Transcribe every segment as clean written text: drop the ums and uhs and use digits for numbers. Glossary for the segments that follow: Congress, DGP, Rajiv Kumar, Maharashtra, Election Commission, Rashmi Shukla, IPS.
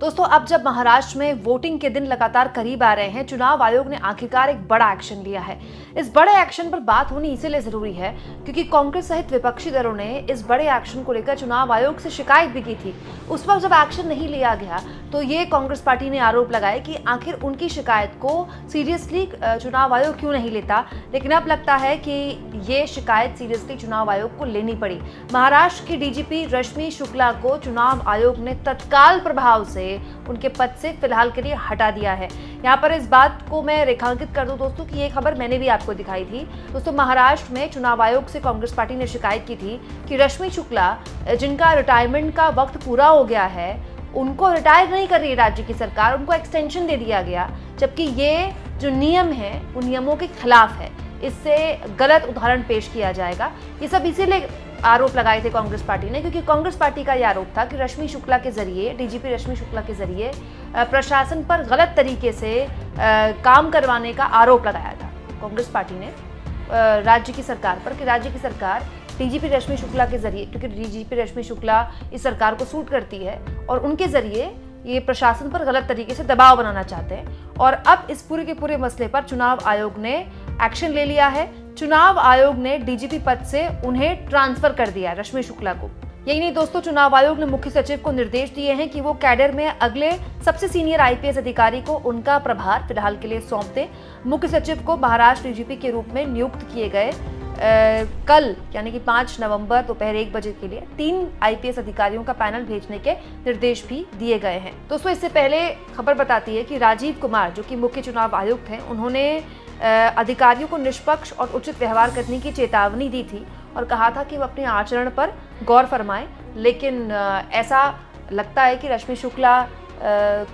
दोस्तों, अब जब महाराष्ट्र में वोटिंग के दिन लगातार करीब आ रहे हैं, चुनाव आयोग ने आखिरकार एक बड़ा एक्शन लिया है। इस बड़े एक्शन पर बात होनी इसीलिए जरूरी है क्योंकि कांग्रेस सहित विपक्षी दलों ने इस बड़े एक्शन को लेकर चुनाव आयोग से शिकायत भी की थी। उस पर जब एक्शन नहीं लिया गया तो ये कांग्रेस पार्टी ने आरोप लगाया कि आखिर उनकी शिकायत को सीरियसली चुनाव आयोग क्यों नहीं लेता। लेकिन अब लगता है कि ये शिकायत सीरियसली चुनाव आयोग को लेनी पड़ी। महाराष्ट्र की DGP रश्मि शुक्ला को चुनाव आयोग ने तत्काल प्रभाव से उनके पद से फिलहाल के लिए हटा दिया है। यहाँ पर इस बात को मैं रेखांकित कर दूं दोस्तों कि ये खबर मैंने भी आपको दिखाई थी। दोस्तों, महाराष्ट्र में चुनाव आयोग से कांग्रेस पार्टी ने शिकायत की थी कि रश्मि शुक्ला, जिनका रिटायरमेंट का वक्त पूरा हो गया है, उनको रिटायर नहीं कर रही राज्य की सरकार, उनको एक्सटेंशन दे दिया गया, जबकि ये जो नियम है उन नियमों के खिलाफ है। इससे गलत उदाहरण पेश किया जाएगा। ये सब इसीलिए आरोप लगाए थे कांग्रेस पार्टी ने क्योंकि कांग्रेस पार्टी का ये आरोप था कि रश्मि शुक्ला के जरिए, DGP रश्मि शुक्ला के जरिए प्रशासन पर गलत तरीके से काम करवाने का आरोप लगाया था कांग्रेस पार्टी ने राज्य की सरकार पर, कि राज्य की सरकार DGP रश्मि शुक्ला के जरिए, क्योंकि DGP रश्मि शुक्ला इस सरकार को सूट करती है और उनके जरिए ये प्रशासन पर गलत तरीके से दबाव बनाना चाहते हैं। और अब इस पूरे के पूरे मसले पर चुनाव आयोग ने एक्शन ले लिया है। चुनाव आयोग ने DGP पद से उन्हें ट्रांसफर कर दिया रश्मि शुक्ला को। यही नहीं दोस्तों, चुनाव आयोग ने मुख्य सचिव को निर्देश दिए हैं कि वो कैडर में अगले सबसे सीनियर IPS अधिकारी को उनका प्रभार फिलहाल के लिए सौंप दें। मुख्य सचिव को महाराष्ट्र DGP के रूप में नियुक्त किए गए कल यानी कि 5 नवंबर दोपहर 1 बजे के लिए 3 IPS अधिकारियों का पैनल भेजने के निर्देश भी दिए गए हैं। दोस्तों, इससे पहले खबर बताती है कि राजीव कुमार, जो कि मुख्य चुनाव आयुक्त हैं, उन्होंने अधिकारियों को निष्पक्ष और उचित व्यवहार करने की चेतावनी दी थी और कहा था कि वह अपने आचरण पर गौर फरमाएं। लेकिन ऐसा लगता है कि रश्मि शुक्ला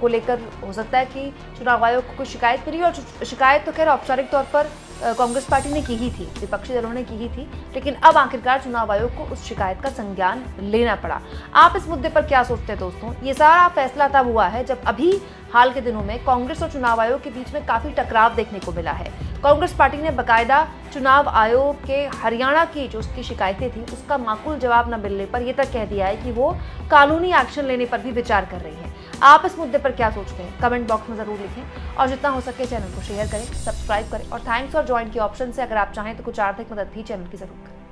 को लेकर हो सकता है कि चुनाव आयोग को शिकायत मिली, और शिकायत तो खैर औपचारिक तौर पर कांग्रेस पार्टी ने की ही थी, विपक्षी दलों ने की ही थी, लेकिन अब आखिरकार चुनाव आयोग को उस शिकायत का संज्ञान लेना पड़ा। आप इस मुद्दे पर क्या सोचते हैं दोस्तों? ये सारा फैसला तब हुआ है जब अभी हाल के दिनों में कांग्रेस और चुनाव आयोग के बीच में काफ़ी टकराव देखने को मिला है। कांग्रेस पार्टी ने बाकायदा चुनाव आयोग के हरियाणा की जो उसकी शिकायतें थी उसका माकूल जवाब न मिलने पर यह तक कह दिया है कि वो कानूनी एक्शन लेने पर भी विचार कर रही है। आप इस मुद्दे पर क्या सोचते हैं? कमेंट बॉक्स में ज़रूर लिखें और जितना हो सके चैनल को शेयर करें, सब्सक्राइब करें और थैंक्स और ज्वाइन के ऑप्शन से अगर आप चाहें तो कुछ आर्थिक मदद भी चैनल की जरूर करें।